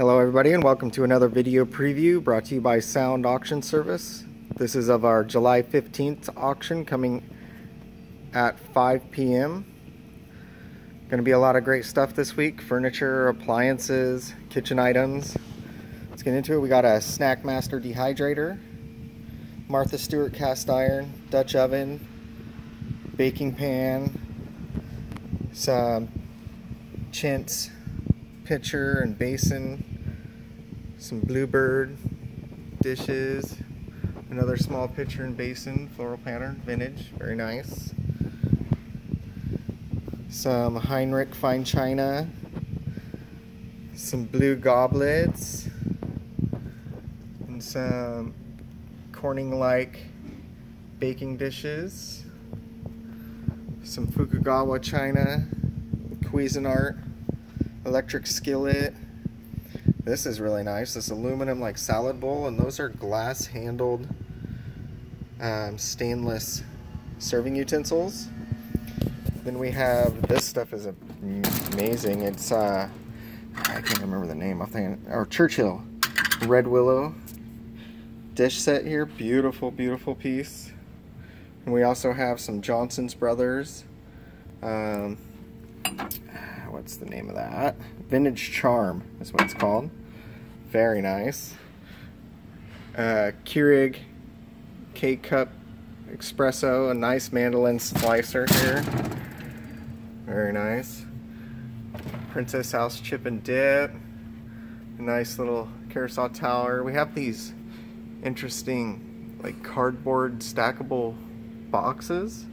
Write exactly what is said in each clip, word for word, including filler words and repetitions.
Hello everybody and welcome to another video preview brought to you by Sound Auction Service. This is of our July fifteenth auction coming at five P M Going to be a lot of great stuff this week. Furniture, appliances, kitchen items. Let's get into it. We got a Snackmaster dehydrator, Martha Stewart cast iron, Dutch oven, baking pan, some chintz pitcher and basin, some Bluebird dishes, another small pitcher and basin, floral pattern, vintage, very nice. Some Heinrich fine china, some blue goblets, and some Corning-like baking dishes, some Fukugawa china, Cuisinart, electric skillet. This is really nice, this aluminum like salad bowl, and those are glass handled um, stainless serving utensils. Then we have, this stuff is amazing, it's uh, I can't remember the name, I think, or Churchill Red Willow dish set here, beautiful beautiful piece. And we also have some Johnson's Brothers, um, what's the name of that? Vintage Charm is what it's called. Very nice. Uh, Keurig K-Cup Espresso, a nice mandolin slicer here. Very nice. Princess House Chip and Dip. A nice little carousel tower. We have these interesting like cardboard stackable boxes.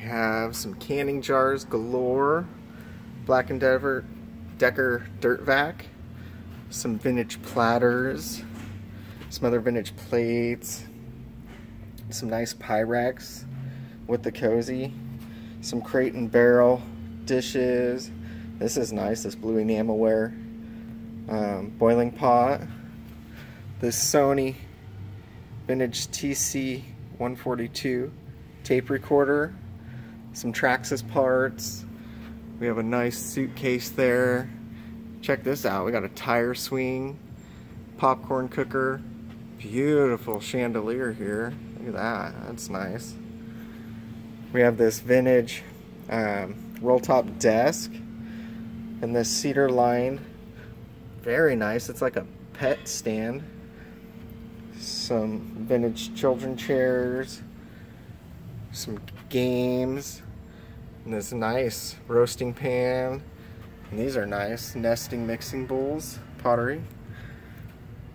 Have some canning jars galore, Black and Decker, Decker dirt vac, some vintage platters, some other vintage plates, some nice Pyrex with the cozy, some crate and barrel dishes. This is nice, this blue enamelware um, boiling pot, this Sony vintage T C one forty-two tape recorder, some Traxxas parts. We have a nice suitcase there. Check this out, we got a tire swing, popcorn cooker, beautiful chandelier here, look at that, that's nice. We have this vintage um, roll top desk and this cedar line, very nice, it's like a pet stand. Some vintage children chairs, some games, and this nice roasting pan, and these are nice nesting mixing bowls, pottery.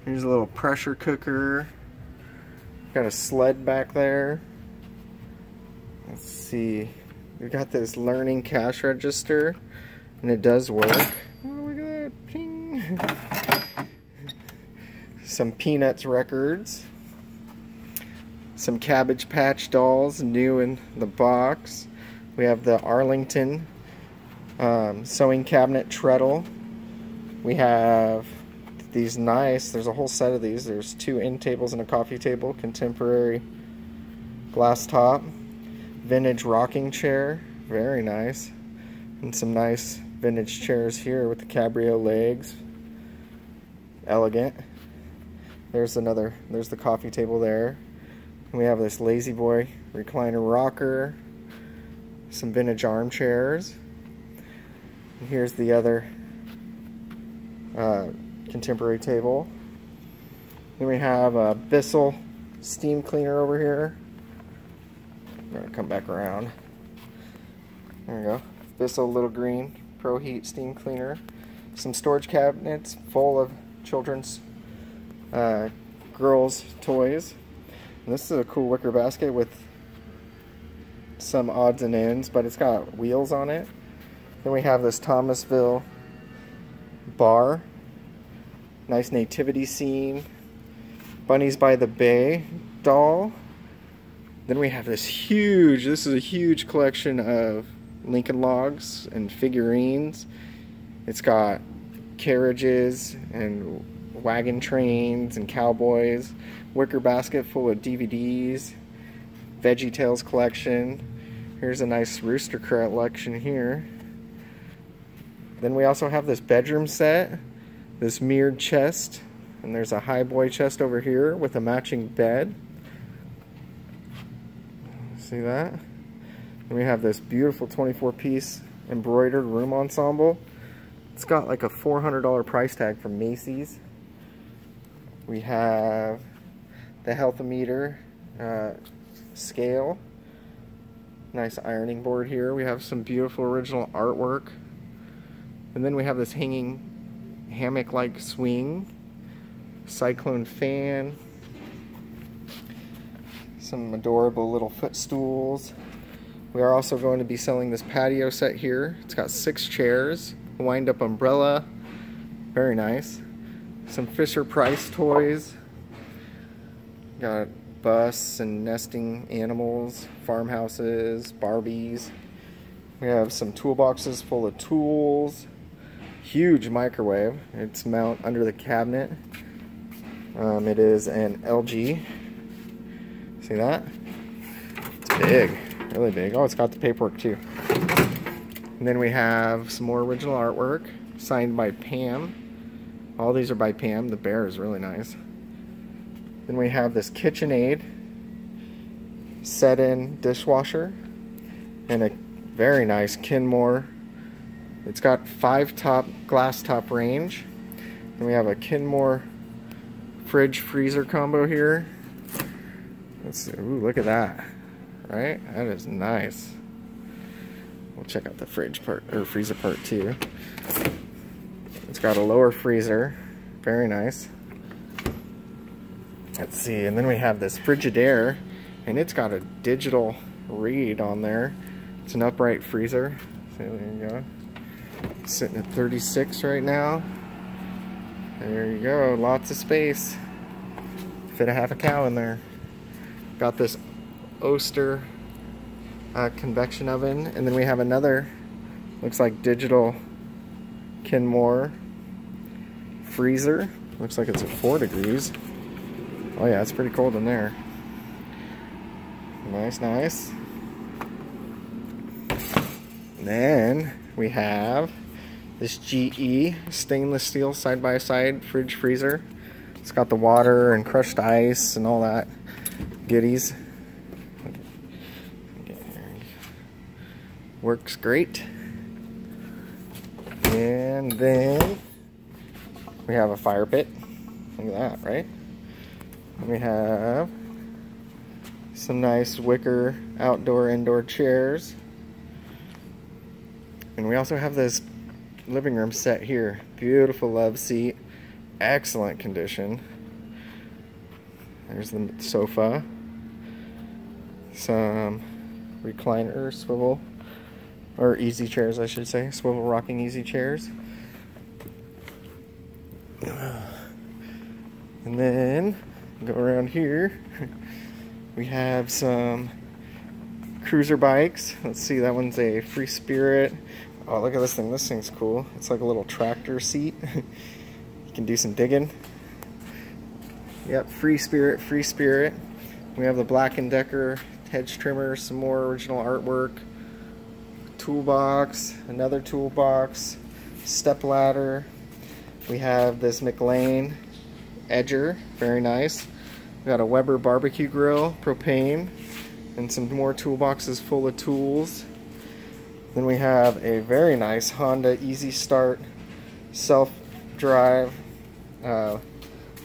Here's a little pressure cooker, got a sled back there. Let's see, we got this learning cash register and it does work. Oh, look at that, ping. Some Peanuts records, some Cabbage Patch dolls, new in the box. We have the Arlington um, sewing cabinet treadle. We have these nice, there's a whole set of these. There's two end tables and a coffee table, contemporary glass top, vintage rocking chair, very nice. And some nice vintage chairs here with the cabrio legs, elegant. There's another, there's the coffee table there. We have this Lazy Boy recliner rocker, some vintage armchairs. And here's the other uh, contemporary table. Then we have a Bissell steam cleaner over here. I'm gonna come back around. There we go. Bissell Little Green ProHeat steam cleaner. Some storage cabinets full of children's, uh, girls' toys. This is a cool wicker basket with some odds and ends, but it's got wheels on it. Then we have this Thomasville bar. Nice nativity scene. Bunnies by the Bay doll. Then we have this huge, this is a huge collection of Lincoln logs and figurines. It's got carriages and wagon trains and cowboys. Wicker basket full of D V Ds, Veggie Tales collection. Here's a nice rooster collection here. Then we also have this bedroom set, this mirrored chest, and there's a high boy chest over here with a matching bed. See that? And we have this beautiful twenty-four piece embroidered room ensemble. It's got like a four hundred dollar price tag from Macy's. We have the Healthometer uh, scale. Nice ironing board here. We have some beautiful original artwork. And then we have this hanging hammock-like swing, cyclone fan, some adorable little footstools. We are also going to be selling this patio set here. It's got six chairs, a wind-up umbrella, very nice. Some Fisher-Price toys. Got bus and nesting animals, farmhouses, Barbies. We have some toolboxes full of tools. Huge microwave. It's mounted under the cabinet. Um, it is an L G. See that? It's big, really big. Oh, it's got the paperwork too. And then we have some more original artwork signed by Pam. All these are by Pam. The bear is really nice. Then we have this KitchenAid set-in dishwasher and a very nice Kenmore. It's got five top glass top range. And we have a Kenmore fridge freezer combo here. Let's see. Ooh, look at that. Right? That is nice. We'll check out the fridge part or freezer part too. It's got a lower freezer. Very nice. Let's see, and then we have this Frigidaire, and it's got a digital read on there. It's an upright freezer. So there you go. It's sitting at thirty-six right now. There you go, lots of space. Fit a half a cow in there. Got this Oster uh, convection oven, and then we have another, looks like digital Kenmore freezer. Looks like it's at four degrees. Oh yeah, it's pretty cold in there. Nice, nice. And then we have this G E stainless steel side-by-side fridge freezer. It's got the water and crushed ice and all that goodies. Works great. And then we have a fire pit. Look at that, right? We have some nice wicker outdoor indoor chairs, and we also have this living room set here. Beautiful love seat, excellent condition. There's the sofa, some recliner swivel or easy chairs, I should say, swivel rocking easy chairs. And then go around here, we have some cruiser bikes. Let's see, that one's a Free Spirit. Oh, look at this thing. This thing's cool. It's like a little tractor seat. You can do some digging. Yep, Free Spirit, Free Spirit. We have the Black and Decker hedge trimmer, some more original artwork, toolbox, another toolbox, step ladder. We have this McLean edger, very nice. We got a Weber barbecue grill, propane, and some more toolboxes full of tools. Then we have a very nice Honda Easy Start self-drive uh,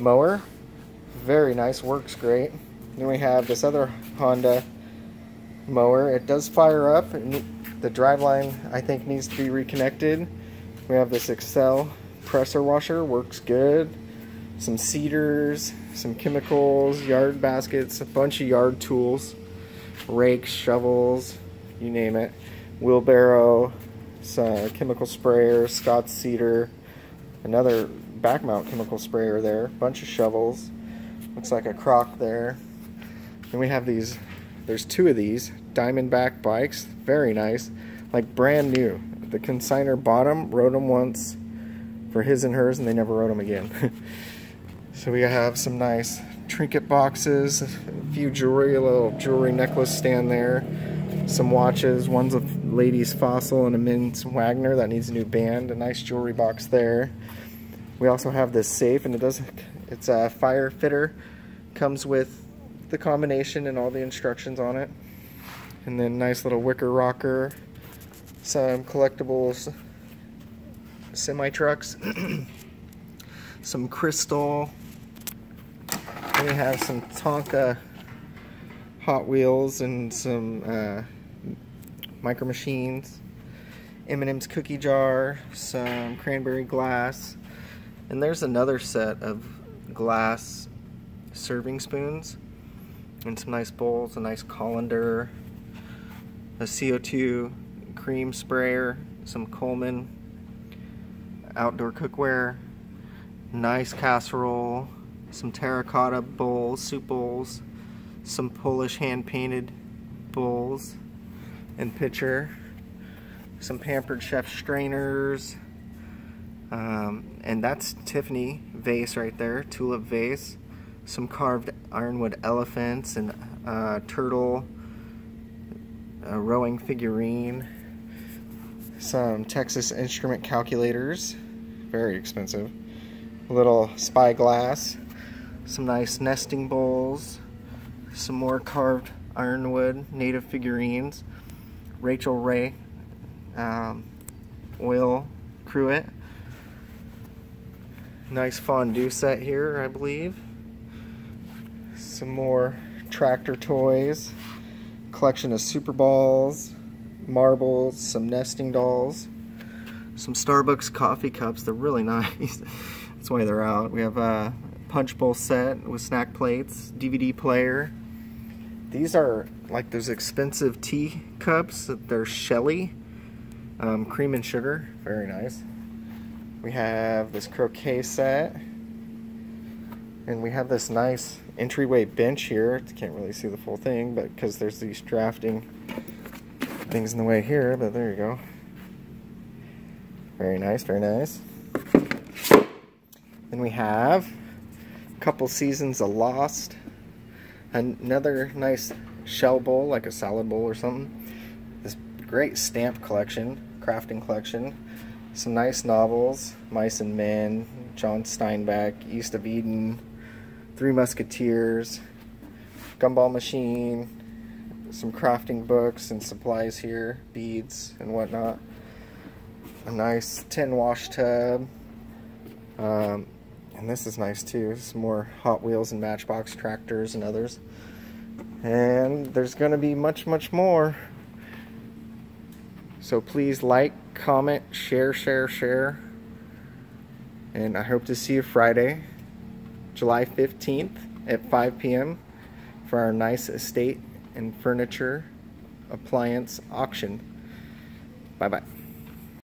mower. Very nice, works great. Then we have this other Honda mower. It does fire up, and the driveline I think needs to be reconnected. We have this Excel presser washer, works good. Some cedars, some chemicals, yard baskets, a bunch of yard tools, rakes, shovels, you name it. Wheelbarrow, some chemical sprayer, Scott's cedar, another back mount chemical sprayer there, bunch of shovels. Looks like a crock there. And we have these, there's two of these Diamondback bikes, very nice, like brand new. The consignor bought them, rode them once for his and hers, and they never rode them again. So we have some nice trinket boxes, a few jewelry, a little jewelry necklace stand there, some watches, one's a ladies fossil and a men's Wagner that needs a new band. A nice jewelry box there. We also have this safe, and it does. It's a fire fitter. Comes with the combination and all the instructions on it. And then nice little wicker rocker. Some collectibles, semi trucks, some crystal. Then we have some Tonka Hot Wheels and some uh, Micro Machines, M and M's cookie jar, some cranberry glass, and there's another set of glass serving spoons and some nice bowls, a nice colander, a C O two cream sprayer, some Coleman outdoor cookware, nice casserole, some terracotta bowls, soup bowls, some Polish hand-painted bowls and pitcher, some Pampered Chef strainers, um, and that's Tiffany vase right there, tulip vase, some carved ironwood elephants and uh, turtle, a rowing figurine, some Texas Instrument calculators, very expensive, a little spyglass, some nice nesting bowls, some more carved ironwood native figurines, Rachel Ray um, oil cruet, nice fondue set here, I believe, some more tractor toys, collection of super balls, marbles, some nesting dolls, some Starbucks coffee cups, they're really nice, that's why they're out. We have a punch bowl set with snack plates, D V D player. These are like those expensive tea cups. They're Shelly, um, cream and sugar. Very nice. We have this croquet set. And we have this nice entryway bench here. Can't really see the full thing, but because there's these drafting things in the way here, but there you go. Very nice, very nice. Then we have a couple seasons of Lost. Another nice shell bowl, like a salad bowl or something. This great stamp collection, crafting collection. Some nice novels, Mice and Men, John Steinbeck, East of Eden, Three Musketeers, Gumball Machine, some crafting books and supplies here, beads and whatnot. A nice tin wash tub. Um, And this is nice too, some more Hot Wheels and Matchbox tractors and others. And there's going to be much, much more. So please like, comment, share, share, share. And I hope to see you Friday, July fifteenth at five P M for our nice estate and furniture appliance auction. Bye-bye.